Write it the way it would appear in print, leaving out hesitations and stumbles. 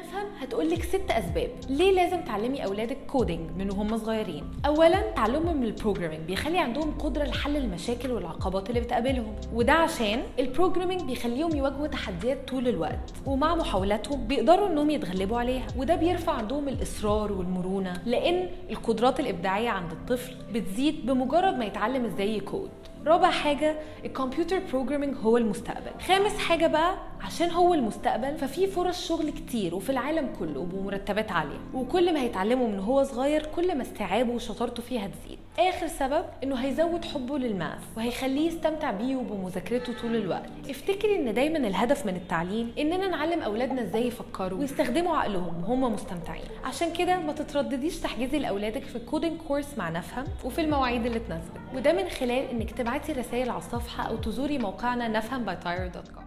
نفهم هتقولك 6 اسباب ليه لازم تعلمي اولادك كودينج من وهم صغيرين. اولا، تعلمهم البروجرامينج بيخلي عندهم قدره لحل المشاكل والعقبات اللي بتقابلهم، وده عشان البروجرامينج بيخليهم يواجهوا تحديات طول الوقت، ومع محاولاتهم بيقدروا انهم يتغلبوا عليها، وده بيرفع عندهم الاصرار والمرونه، لان القدرات الابداعيه عند الطفل بتزيد بمجرد ما يتعلم ازاي يكود. رابع حاجة، الكمبيوتر بروجرامينج هو المستقبل. خامس حاجة بقى، عشان هو المستقبل ففي فرص شغل كتير وفي العالم كله وبمرتبات عالية، وكل ما هيتعلموا من هو صغير كل ما استيعابه وشطارته فيه هتزيد. آخر سبب، إنه هيزود حبه للماث وهيخليه يستمتع بيه وبمذاكرته طول الوقت. افتكري إن دايما الهدف من التعليم إننا نعلم أولادنا إزاي يفكروا ويستخدموا عقلهم وهم مستمتعين، عشان كده ما تتردديش تحجزي لأولادك في الكودينج كورس مع نفهم وفي المواعيد اللي تناسبك، وده من خلال إنك تبعتي رسائل على الصفحة أو تزوري موقعنا nafhambitiro.com.